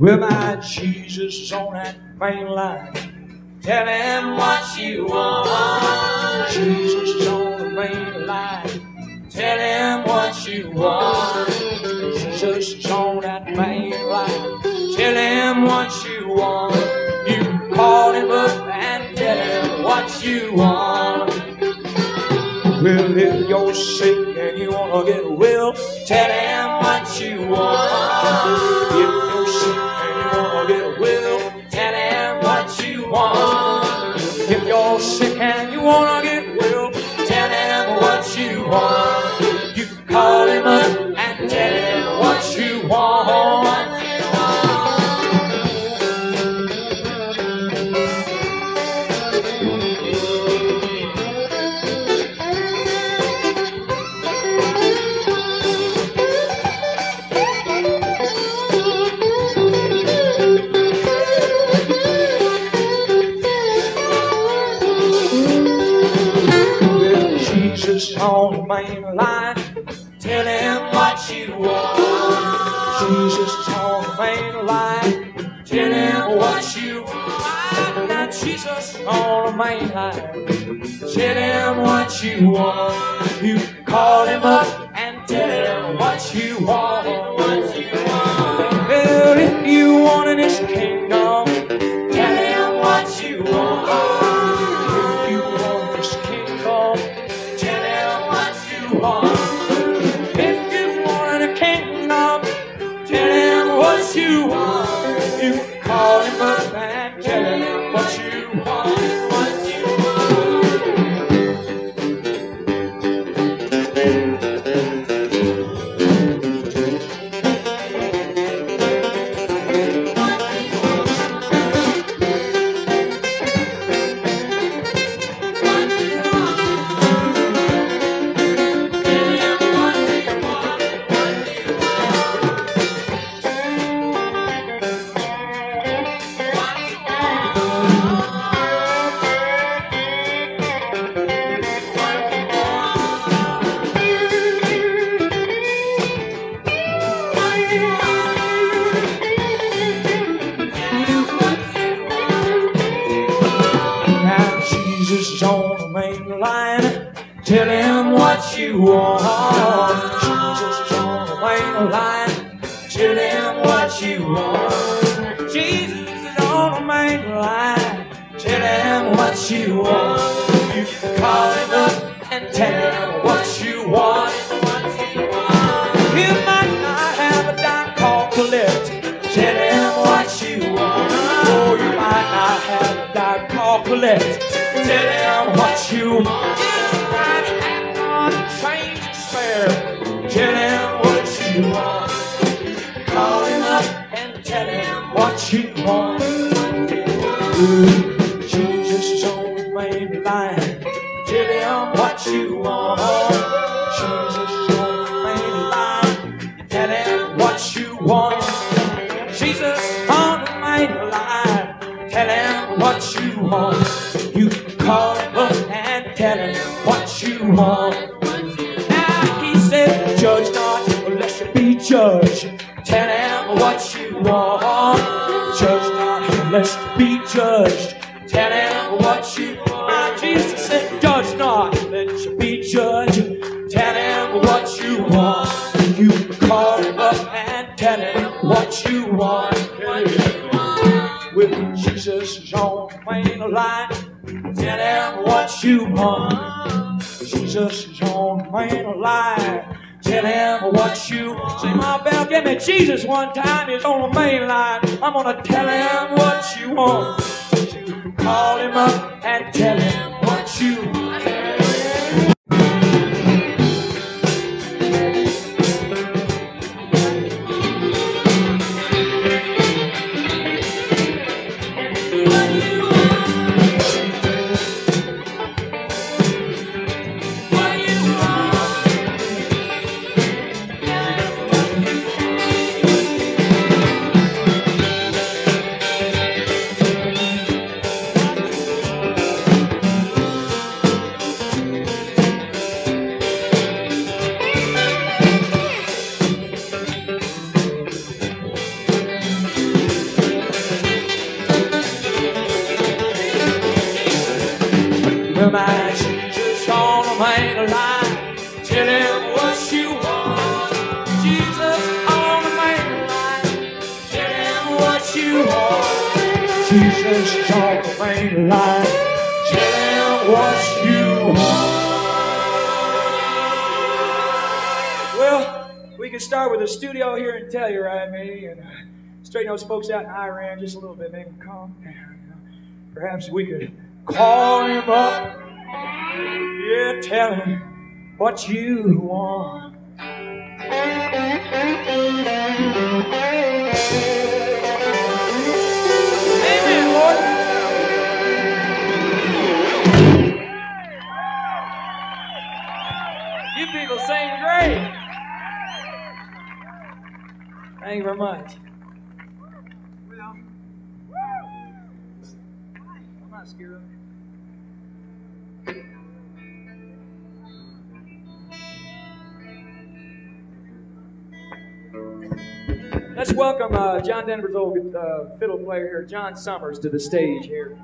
Well, my Jesus on that main line, tell him what you want. Jesus on the main line, tell him what you want. Jesus on that main line, tell him what you want. You call him up and tell him what you want. Well, if you're sick and you want to get well, tell him what you want. If you're sick and you want to get well, tell him what you want. If you're sick and you want to get well, tell him what you want. You call him up and tell him what you want. On the main line, tell him what you want. Jesus on the main line, tell him what you want. Now Jesus on the main line, tell him what you want. You call him up and tell him what you want. Well, if you want in his kingdom, tell him what you want. If you want a kingdom, tell him what you want. You call him up and tell him what you want. What you tell him what you want. Jesus on the main line, tell him what you want. Jesus is on the main line, tell him what you want. You can call him up and tell him what you want. He might not have a dime called collect, tell him what you want. Oh, you might not have a dime called collect, tell him what you want. Tell him what you want. Call him up and tell him what you want. Jesus is on the main line, tell him what you want. Jesus is on the main line, tell him what you want. Jesus on the main line, tell him what you want. You call him up and tell him what you want. Judge not, lest you be judged. Tell him what you want. Judge not, lest you be judged. Tell him what you want. Jesus said, judge not, lest you be judged. Tell him what you want. You call him up and tell him what you want. With Jesus is on the main line, tell him what you want. Jesus is on the main line, tell him what you want. Say, my bell, give me Jesus one time. He's on the main line. I'm gonna tell him what you want. You call him up and tell him what you want. Tell him what you want, Jesus on the main line. Tell him what you want, Jesus on the main line. Tell him what you want. Well, we can start with a studio here in Telluride, maybe, and straighten those folks out in Iran just a little bit, make them calm down. You know. Perhaps we could call him up. Yeah, tell him what you want. Amen, Lord. You people sing great. Thank you very much. Well, I'm not scared of it. Let's welcome John Denver's old fiddle player here, John Summers, to the stage here.